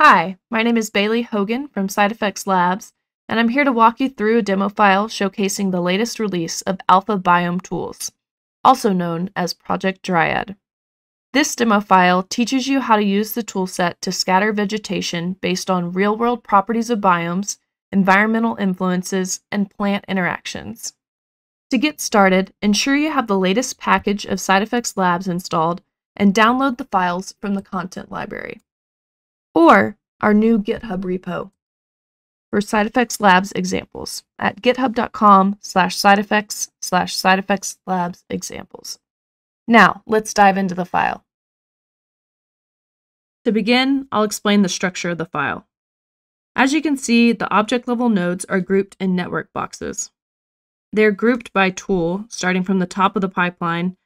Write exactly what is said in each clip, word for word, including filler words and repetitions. Hi, my name is Bailey Hogan from SideFX Labs, and I'm here to walk you through a demo file showcasing the latest release of Alpha Biome Tools, also known as Project Dryad. This demo file teaches you how to use the toolset to scatter vegetation based on real-world properties of biomes, environmental influences, and plant interactions. To get started, ensure you have the latest package of SideFX Labs installed and download the files from the content library, or our new GitHub repo for SideFX Labs examples at github.com slash SideFX slash SideFX Labs examples. Now, let's dive into the file. To begin, I'll explain the structure of the file. As you can see, the object level nodes are grouped in network boxes. They're grouped by tool, starting from the top of the pipeline,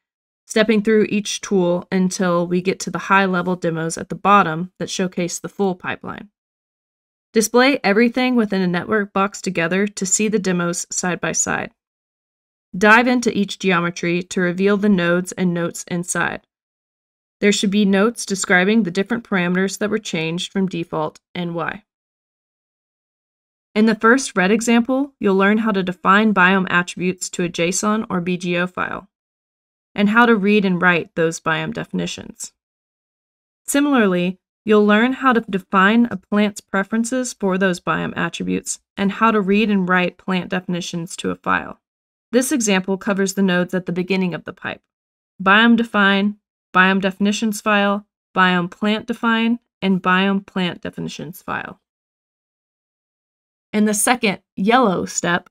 stepping through each tool until we get to the high-level demos at the bottom that showcase the full pipeline. Display everything within a network box together to see the demos side by side. Dive into each geometry to reveal the nodes and notes inside. There should be notes describing the different parameters that were changed from default and why. In the first red example, you'll learn how to define biome attributes to a JSON or B G E O file, and how to read and write those biome definitions. Similarly, you'll learn how to define a plant's preferences for those biome attributes and how to read and write plant definitions to a file. This example covers the nodes at the beginning of the pipe: biome define, biome definitions file, biome plant define, and biome plant definitions file. In the second yellow step,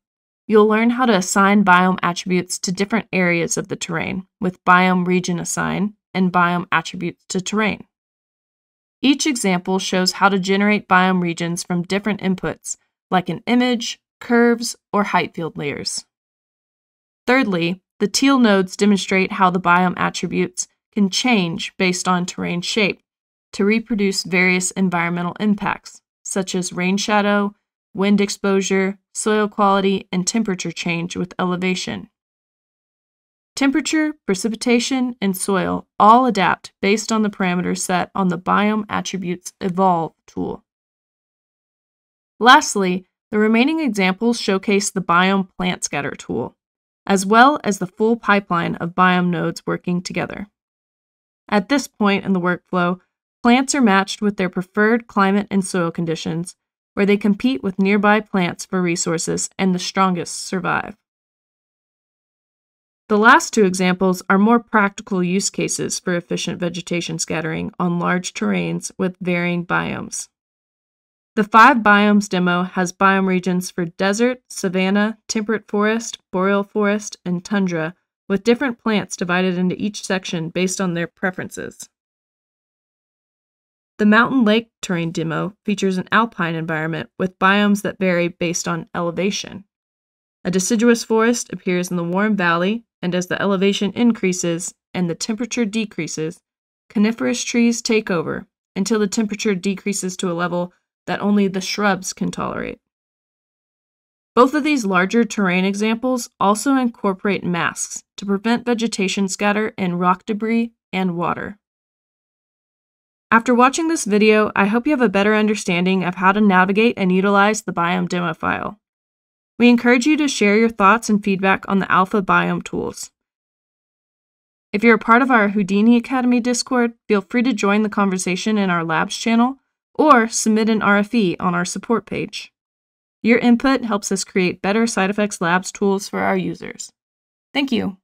you'll learn how to assign biome attributes to different areas of the terrain with biome region assign and biome attributes to terrain. Each example shows how to generate biome regions from different inputs like an image, curves, or height field layers. Thirdly, the teal nodes demonstrate how the biome attributes can change based on terrain shape to reproduce various environmental impacts such as rain shadow, wind exposure, soil quality, and temperature change with elevation. Temperature, precipitation, and soil all adapt based on the parameters set on the Biome Attributes Evolve tool. Lastly, the remaining examples showcase the Biome Plant Scatter tool, as well as the full pipeline of biome nodes working together. At this point in the workflow, plants are matched with their preferred climate and soil conditions, where they compete with nearby plants for resources and the strongest survive. The last two examples are more practical use cases for efficient vegetation scattering on large terrains with varying biomes. The five biomes demo has biome regions for desert, savanna, temperate forest, boreal forest, and tundra, with different plants divided into each section based on their preferences. The mountain lake terrain demo features an alpine environment with biomes that vary based on elevation. A deciduous forest appears in the warm valley, and as the elevation increases and the temperature decreases, coniferous trees take over until the temperature decreases to a level that only the shrubs can tolerate. Both of these larger terrain examples also incorporate masks to prevent vegetation scatter in rock debris and water. After watching this video, I hope you have a better understanding of how to navigate and utilize the biome demo file. We encourage you to share your thoughts and feedback on the Alpha Biome Tools. If you're a part of our Houdini Academy Discord, feel free to join the conversation in our Labs channel or submit an R F E on our support page. Your input helps us create better SideFX Labs tools for our users. Thank you.